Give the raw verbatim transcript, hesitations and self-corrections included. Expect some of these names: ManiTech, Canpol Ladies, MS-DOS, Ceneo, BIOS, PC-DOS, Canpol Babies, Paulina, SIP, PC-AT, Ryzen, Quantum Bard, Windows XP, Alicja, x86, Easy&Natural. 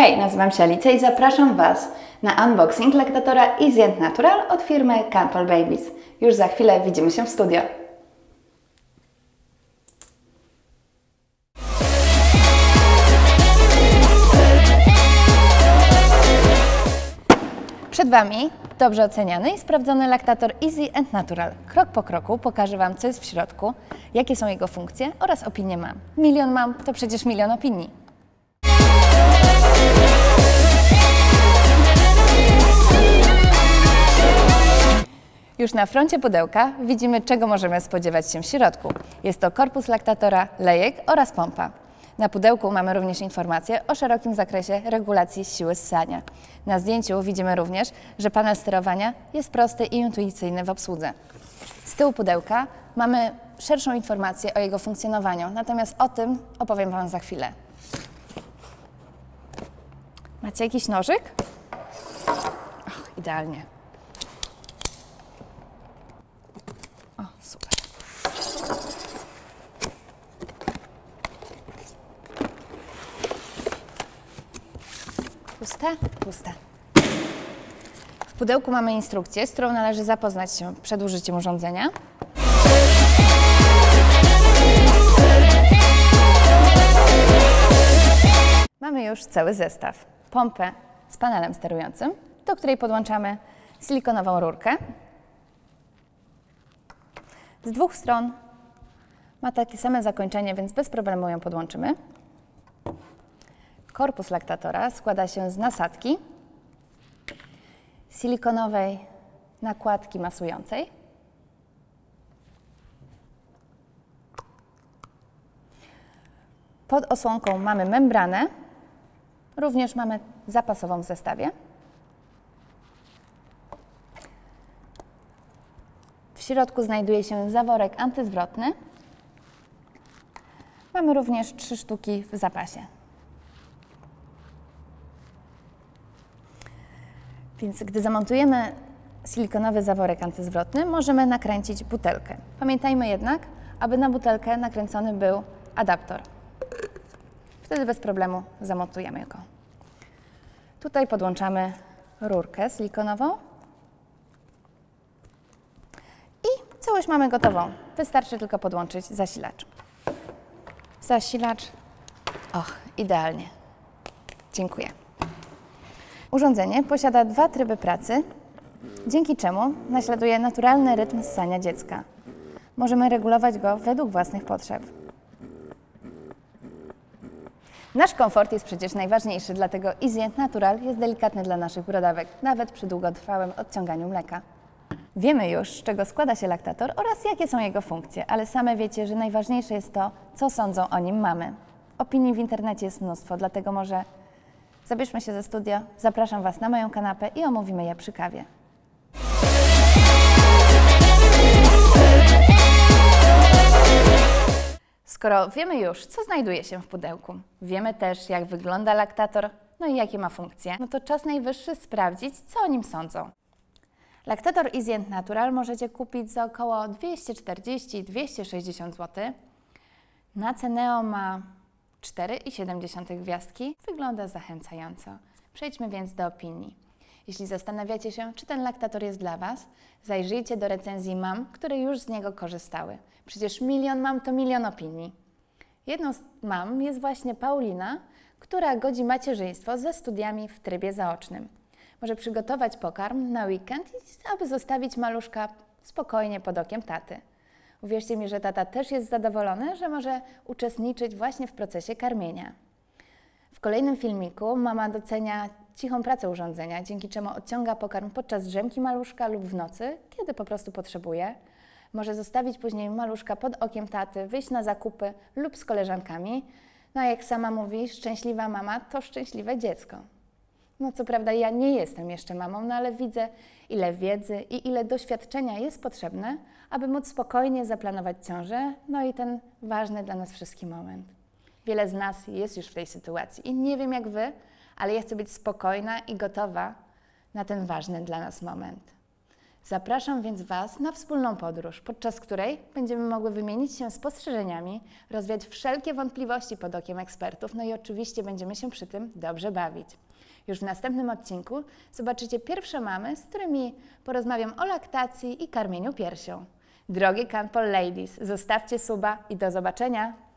Hej, nazywam się Alicja i zapraszam Was na unboxing laktatora Easy and Natural od firmy Canpol Babies. Już za chwilę widzimy się w studio. Przed Wami dobrze oceniany i sprawdzony laktator Easy and Natural. Krok po kroku pokażę Wam, co jest w środku, jakie są jego funkcje oraz opinie mam. Milion mam to przecież milion opinii. Już na froncie pudełka widzimy, czego możemy spodziewać się w środku. Jest to korpus laktatora, lejek oraz pompa. Na pudełku mamy również informacje o szerokim zakresie regulacji siły ssania. Na zdjęciu widzimy również, że panel sterowania jest prosty i intuicyjny w obsłudze. Z tyłu pudełka mamy szerszą informację o jego funkcjonowaniu, natomiast o tym opowiem Wam za chwilę. Macie jakiś nożyk? Och, idealnie. O, super. Puste? Puste. W pudełku mamy instrukcję, z którą należy zapoznać się przed użyciem urządzenia. Mamy już cały zestaw. Pompę z panelem sterującym, do której podłączamy silikonową rurkę. Z dwóch stron ma takie same zakończenie, więc bez problemu ją podłączymy. Korpus laktatora składa się z nasadki, silikonowej nakładki masującej, pod osłonką mamy membranę, również mamy zapasową w zestawie. W środku znajduje się zaworek antyzwrotny. Mamy również trzy sztuki w zapasie. Więc gdy zamontujemy silikonowy zaworek antyzwrotny, możemy nakręcić butelkę. Pamiętajmy jednak, aby na butelkę nakręcony był adaptor. Wtedy bez problemu zamontujemy go. Tutaj podłączamy rurkę silikonową. Całość mamy gotową. Wystarczy tylko podłączyć zasilacz. Zasilacz. Och, idealnie. Dziękuję. Urządzenie posiada dwa tryby pracy, dzięki czemu naśladuje naturalny rytm ssania dziecka. Możemy regulować go według własnych potrzeb. Nasz komfort jest przecież najważniejszy, dlatego Easy and Natural jest delikatny dla naszych brodawek, nawet przy długotrwałym odciąganiu mleka. Wiemy już, z czego składa się laktator oraz jakie są jego funkcje, ale same wiecie, że najważniejsze jest to, co sądzą o nim mamy. Opinii w internecie jest mnóstwo, dlatego może zabierzmy się ze studia, zapraszam Was na moją kanapę i omówimy je przy kawie. Skoro wiemy już, co znajduje się w pudełku, wiemy też, jak wygląda laktator, no i jakie ma funkcje, no to czas najwyższy sprawdzić, co o nim sądzą. Laktator Easy and Natural możecie kupić za około dwieście czterdzieści do dwieście sześćdziesiąt złotych. Na Ceneo ma cztery i siedem dziesiątych gwiazdki. Wygląda zachęcająco. Przejdźmy więc do opinii. Jeśli zastanawiacie się, czy ten laktator jest dla Was, zajrzyjcie do recenzji mam, które już z niego korzystały. Przecież milion mam to milion opinii. Jedną z mam jest właśnie Paulina, która godzi macierzyństwo ze studiami w trybie zaocznym. Może przygotować pokarm na weekend, aby zostawić maluszka spokojnie pod okiem taty. Uwierzcie mi, że tata też jest zadowolony, że może uczestniczyć właśnie w procesie karmienia. W kolejnym filmiku mama docenia cichą pracę urządzenia, dzięki czemu odciąga pokarm podczas drzemki maluszka lub w nocy, kiedy po prostu potrzebuje. Może zostawić później maluszka pod okiem taty, wyjść na zakupy lub z koleżankami. No a jak sama mówi, szczęśliwa mama to szczęśliwe dziecko. No co prawda ja nie jestem jeszcze mamą, no ale widzę, ile wiedzy i ile doświadczenia jest potrzebne, aby móc spokojnie zaplanować ciążę, no i ten ważny dla nas wszystkich moment. Wiele z nas jest już w tej sytuacji i nie wiem jak Wy, ale ja chcę być spokojna i gotowa na ten ważny dla nas moment. Zapraszam więc Was na wspólną podróż, podczas której będziemy mogły wymienić się spostrzeżeniami, rozwiać wszelkie wątpliwości pod okiem ekspertów, no i oczywiście będziemy się przy tym dobrze bawić. Już w następnym odcinku zobaczycie pierwsze mamy, z którymi porozmawiam o laktacji i karmieniu piersią. Drogie Canpol Ladies, zostawcie suba i do zobaczenia!